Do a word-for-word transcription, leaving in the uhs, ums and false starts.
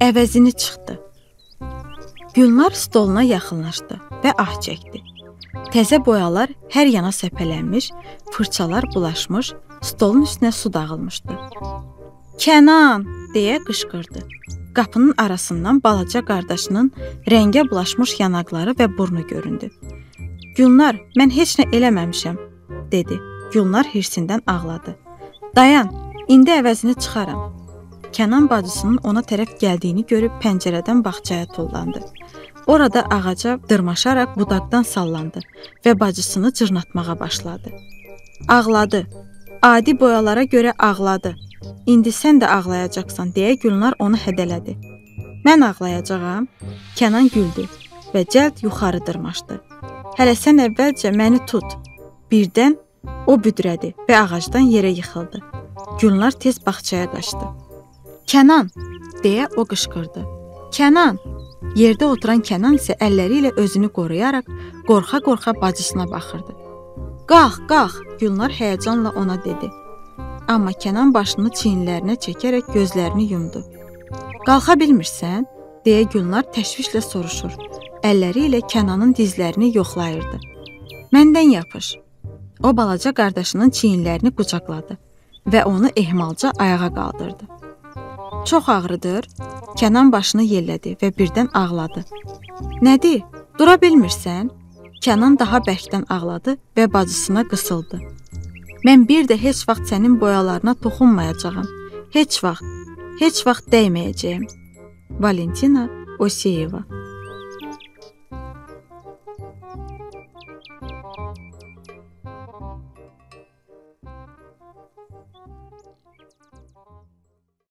Əvəzini çıxdı. Gülnar stoluna yaxınlaşdı və ah çəkdi. Təzə boyalar hər yana səpələnmiş, fırçalar bulaşmış, stolun üstünə su dağılmışdı. "Kənan!" deyə qışqırdı. Qapının arasından balaca qardaşının rəngə bulaşmış yanaqları və burnu göründü. "Gülnar, mən heç nə eləməmişəm," dedi. Gülnar hirsindən ağladı. "Dayan, indi əvəzini çıxaram." Kənan bacısının ona tərəf gəldiyini görüb pəncərədən bağçaya tullandı. Orada ağaca dırmaşaraq budaqdan sallandı və bacısını cırnatmağa başladı. "Ağladı. Adi boyalara görə ağladı. İndi sən də ağlayacaqsan," deyə Gülnar onu hədələdi. "Mən ağlayacağam?" Kənan güldü və cəld yuxarı dırmaşdı. "Hələ sən əvvəlcə məni tut." Birdən o büdrədi və ağacdan yerə yıxıldı. Gülnar tez bağçaya qaçdı. "Kənan!" deyə o qışqırdı. "Kənan!" Yerdə oturan Kənan isə əlləri ilə özünü qoruyaraq qorxa-qorxa bacısına baxırdı. "Qalx, qalx!" Gülnar həyəcanla ona dedi. Amma Kənan başını çiyinlərinə çəkərək gözlərini yumdu. "Qalxa bilmirsən?" deyə Gülnar təşvişlə soruşur. Əlləri ilə Kənanın dizlərini yoxlayırdı. "Məndən yapış." O balaca qardaşının çiyinlərini qucaqladı və onu ehmalca ayağa qaldırdı. "Çox ağrıdır." Kənan başını yellədi və birdən ağladı. "Nədir? Dura bilmirsən?" Kənan daha bərkdən ağladı və bacısına qısıldı. "Mən bir də heç vaxt sənin boyalarına toxunmayacağam. Heç vaxt, heç vaxt dəyməyəcəyim." Valentina Oseyeva.